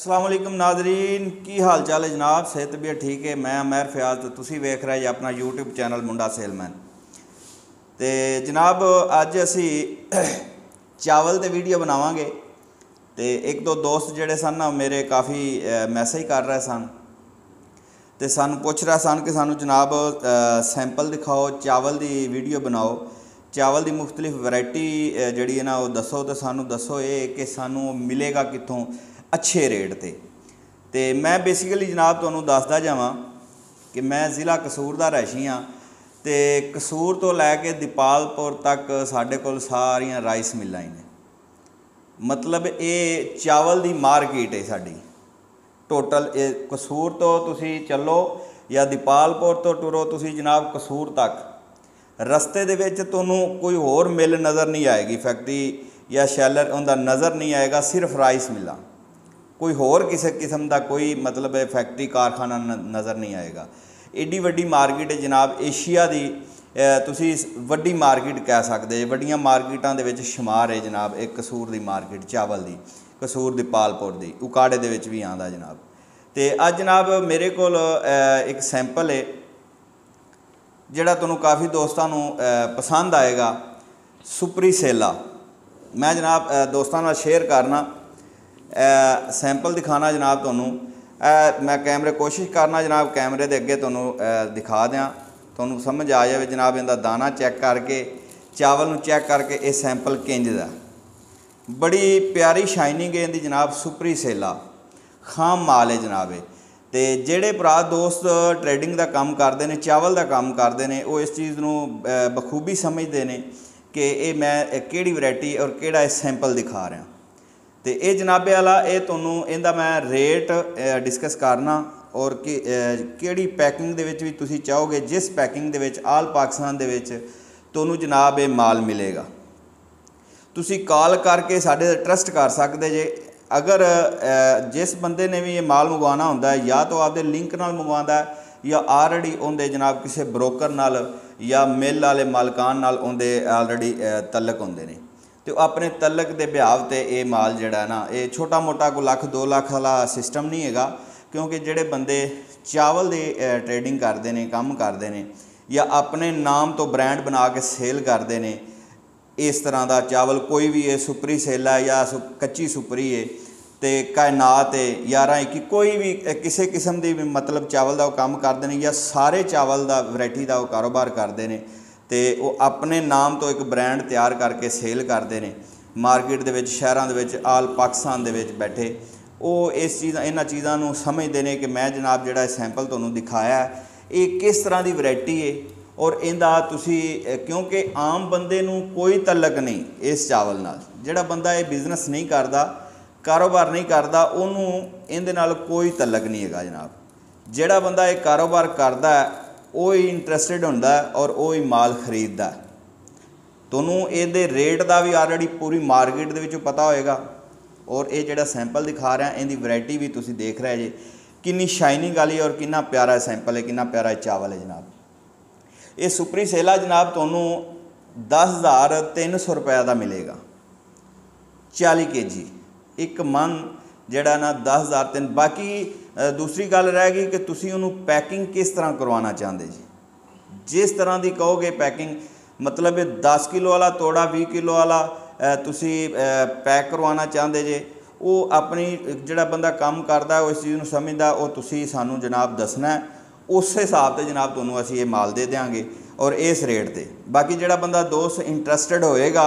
अस्सलामुअलैकुम नाजरीन, की हाल चाल है जनाब? सेहत तबीयत ठीक है? मैं अमर फयाज तो तुसी वेख रहे हो अपना यूट्यूब चैनल मुंडा सेल मैन। तो जनाब अज असी चावल ते वीडियो बनावांगे। तो एक दो दोस्त जोड़े सन ना मेरे काफ़ी मैसेज कर रहे सन, तो सानू पूछ रहे सन कि सानू जनाब सैंपल दिखाओ, चावल की वीडियो बनाओ, चावल की मुख्तलिफ वैरायटी जी ना दसो। तो सानू दसो ये कि सानू मिलेगा कितों अच्छे रेट ते। ते मैं बेसिकली जनाब तुहानू दसदा जावां कि मैं ज़िला कसूर दा रैशी हाँ। तो कसूर तो लैके दीपालपुर तक साढ़े कोल सारियां राइस मिलां ने, मतलब ये चावल दी मार्केट है साड़ी टोटल। कसूर तो तुसी चलो या दीपालपुर तो टुरो तुसी जनाब कसूर तक, रस्ते दे विच तुहानू कोई होर मिल नज़र नहीं आएगी, फैक्ट्री या शैलर उनका नज़र नहीं आएगा, सिर्फ राइस मिलां, कोई होर किसी किस्म का कोई मतलब फैक्ट्री कारखाना नज़र नहीं आएगा। एडी वड्डी मार्केट है जनाब, एशिया की तुसी वड्डी मार्केट कह सकते, वड्डियां मार्केटां दे विच शुमार है जनाब एक कसूर की मार्केट चावल की, कसूर दीपालपुर की, उकाड़े दे विच भी आंदा जनाब। तो अज जनाब मेरे कोल एक सैंपल है जिहड़ा तुहानू काफ़ी दोस्तां नू पसंद आएगा, सुपरीसेला। मैं जनाब दोस्तां नाल शेयर करना, सैंपल दिखाना जनाब तू। मैं कैमरे कोशिश करना जनाब कैमरे के अगे तू दिखा दें, तू समझ आ जाए जनाब इनका दाना चैक करके, चावल चैक करके ये सैंपल किंज दा। बड़ी प्यारी शाइनिंग है इनकी जनाब, सुपरीसेला खाम माल है जनाब। तो जोड़े भरा दोस्त ट्रेडिंग का काम करते हैं, चावल का काम करते हैं, वो इस चीज़ को बखूबी समझते हैं कि ये मैं केड़ी वैरायटी और केड़ा सैंपल दिखा रहा। तो ये जनाबे आला ये तुहानू इनका मैं रेट डिस्कस करना और केड़ी पैकिंग दे विच भी तुसी चाहोगे, जिस पैकिंग दे विच आल पाकिस्तान दे विच तुहानू जनाब ये माल मिलेगा। तुसी कॉल करके साडे ट्रस्ट कर सकते जे, अगर जिस बंदे ने भी ये माल मंगवाना हुंदा है या तो आपदे लिंक नाल मंगवांदा है या ऑलरेडी उनके जनाब किसी ब्रोकर नाल या मिल वाले मालकान नाल उनके ऑलरेडी तलक होंदे ने। तो अपने तलक के बिहाव से ये माल जड़ा ना, ये छोटा मोटा को लख दो लख वाला सिस्टम नहीं है, क्योंकि जोड़े बंदे चावल की ट्रेडिंग करते हैं, काम करते हैं या अपने नाम तो ब्रांड बना के सेल करते हैं, इस तरह का चावल कोई भी है, सुपरीसेला या कच्ची सुपरी है, तो कायनात है, यार कि कोई भी किसी किस्म की मतलब चावल का काम करते हैं या सारे चावल का वैरायटी का कारोबार करते हैं। तो वो अपने नाम तो एक ब्रांड तैयार करके सेल करते हैं मार्केट के शहरों के आल पाकिस्तान के बैठे। वो इस चीज़ इन चीज़ों समझते हैं कि मैं जनाब जोड़ा सैंपल तुहानू दिखाया ये किस तरह की वैरायटी है और इनका तुसी, क्योंकि आम बंदे नू कोई तलक नहीं इस चावल नाल। जिहड़ा बंदा ये बिजनेस नहीं करता, कारोबार नहीं करता, उन्होंने इहदे नाल कोई तलक नहीं है जनाब। जिहड़ा बंदा ये कारोबार करता है वो ही इंट्रस्टिड होंदा है और वो ही माल खरीदता है। तुहानू ये रेट का भी ऑलरेडी पूरी मार्केट दे विचों पता होएगा और ये जिहड़ा सैंपल दिखा रहा है इनकी वैरायटी भी तुसी देख रहे जे किन्नी शाइनिंग वाली और किन्ना प्यारा सैंपल है, किन्ना प्यारा चावल है जनाब। ये सुपरीसेला जनाब तुहानू 10,300 रुपये का मिलेगा 40 kg, एक मन जड़ा ना 10,300। बाकी दूसरी गल रह गई कि तुसी उन्हों पैकिंग किस तरह करवाना चाहते जी, जिस तरह की कहोगे पैकिंग, मतलब 10 किलो वाला तोड़ा 20 किलो वाला तुसी पैक करवाना चाहते जे। वो अपनी जिहड़ा बंदा काम करता वो इस चीज़ को समझदा, वो तुसी सानू जनाब दसना है, उस हिसाब से जनाब तुहानू असीं ये माल दे देंगे और इस रेट ते। बाकी जिहड़ा बंदा दोस्त इंट्रस्टिड होएगा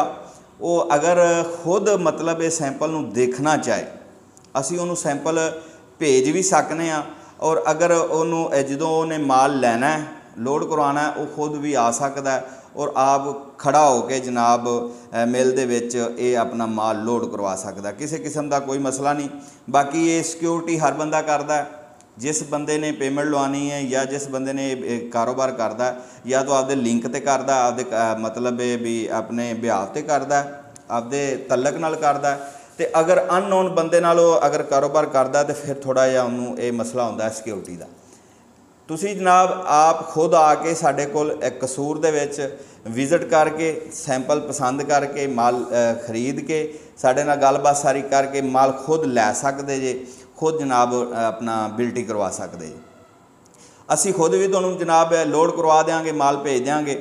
वो अगर खुद मतलब ये सैंपल नू देखना चाहे असीं उहनू सैंपल भेज भी सकने आ, और अगर उन्होंने जो उन्हें माल लेना है, लोड करवाना है, वो खुद भी आ सकता है और आप खड़ा होकर जनाब मिल दे विच ये अपना माल लोड करवा सकता है, किसी किस्म का कोई मसला नहीं। बाकी ये सिक्योरिटी हर बंदा करता है, जिस बंदे ने पेमेंट लवानी है या जिस बंदे ने कारोबार करता है, या तो आपदे लिंक ते करता, आपदे मतलब भी अपने बिहाव ते करता, आपदे तलक नाल करता। तो अगर अननोन बंदे नाल अगर कारोबार करता तो फिर थोड़ा जहा उन्होंने ये मसला होंदा है सिक्योरिटी का। तुसी जनाब आप खुद आके साडे कोल कसूर दे विच विजिट करके सैंपल पसंद करके माल खरीद के साडे नाल गलबात सारी करके माल खुद लै सकदे जे, खुद जनाब अपना बिल्टी करवा सकते जी। असी खुद भी तुहानूं जनाब लोड करवा देंगे, माल भेज देंगे।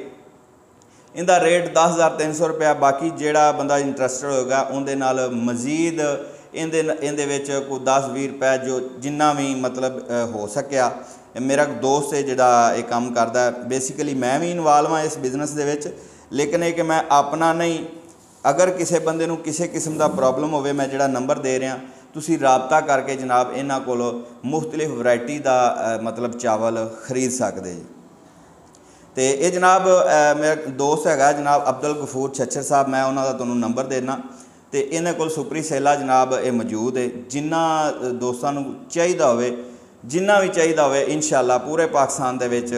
इनका रेट 10,300 रुपया, बाकी जोड़ा बंदा इंट्रस्टड होगा उनके नाल मजीद इन कोई 10-20 रुपया जो जिन्ना भी मतलब हो सकिया। मेरा दोस्त है जिहड़ा ये काम करता है, बेसिकली मैं भी इन्वाल्व हाँ इस बिजनेस दे विच, लेकिन ये कि मैं अपना नहीं, अगर किसी बंदे नूं किसी किस्म का प्रॉब्लम होवे मैं जिहड़ा नंबर दे रहा तुसी राबता करके जनाब इन्हां कोलों मुख्तलिफ वैरायटी का मतलब चावल खरीद सकते जी। तो ये जनाब मेरा दोस्त है जनाब अब्दुल गफूर छछर साहब, मैं उन्होंने तुहानूं नंबर देना। तो इन्हां कोल सुपरी सेला जनाब ये मौजूद है, जिन्ना दोस्तों चाहिदा होवे जिन्ना भी चाहिदा होवे इंशाअल्लाह पूरे पाकिस्तान दे विच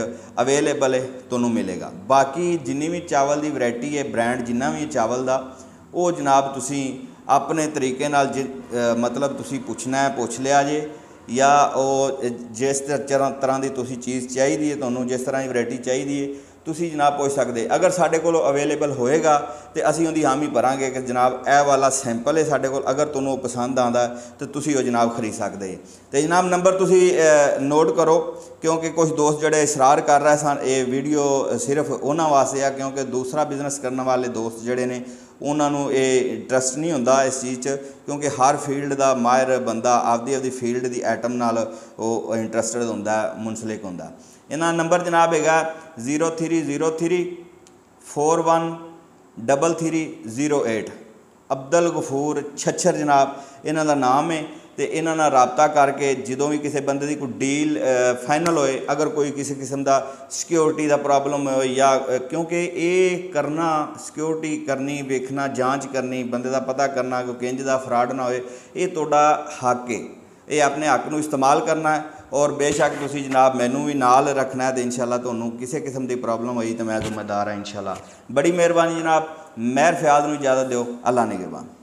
अवेलेबल है, तुहानूं मिलेगा। बाकी जिन्नी भी चावल दी वैरायटी है, ब्रांड जिन्ना भी चावल दा वो जनाब तुसी अपने तरीके नाल मतलब तुसी पुछना है पुछ लिया जे, या जिस तरह की तुसी चीज़ चाहिदी है, तुहानूं जिस तरह की वैरायटी चाहिदी है तुसी जनाब पूछ सकते। अगर साढ़े को अवेलेबल होएगा तो असी उनकी हामी भरांगे कि जनाब ए वाला सैंपल है साढ़े को, अगर तुहानूं पसंद आता तो तुसी वो जनाब खरीद सकते हैं। तो जनाब नंबर तुसी नोट करो, क्योंकि कुछ दोस्त जोड़े इसरार कर रहे सन ये वीडियो सिर्फ उन्होंने वास्ते आ, क्योंकि दूसरा बिजनेस करने वाले दोस्त जोड़े ने उन्होंने ये इंट्रस्ट नहीं होंदा इस चीज़ च, क्योंकि हर फील्ड का माहिर बंदा आपदी आपदी फील्ड की आइटम नाल इंट्रस्टड होंदा, मुंसलिक होंदा। इन्हां नंबर जनाब है 0303413308 अब्दुल गफूर छछर जनाब इन्हां दा नाम है। तो इन्हां नाल राबता करके जदों भी किसी बंदे की कोई डील फाइनल होए, अगर कोई किसी किस्म का सिक्योरिटी का प्रॉब्लम हो, या क्योंकि ये करना सिक्योरिटी करनी, वेखना, जांच करनी, बंदे का पता करना कोई किंज का फ्रॉड ना होए, ये तुहाडा हक है, ये अपने हक को इस्तेमाल करना है। और बेशक तुसी जनाब मैनू भी नाल रखना है, तो इंशाल्लाह तुहानूं किसी किस्म की प्रॉब्लम होई तो मैं जिम्मेदार हाँ इंशाल्लाह। बड़ी मेहरबानी जनाब, मेहर फ़याज़ नूं इजाज़त दिओ, अल्लाह निगहबान।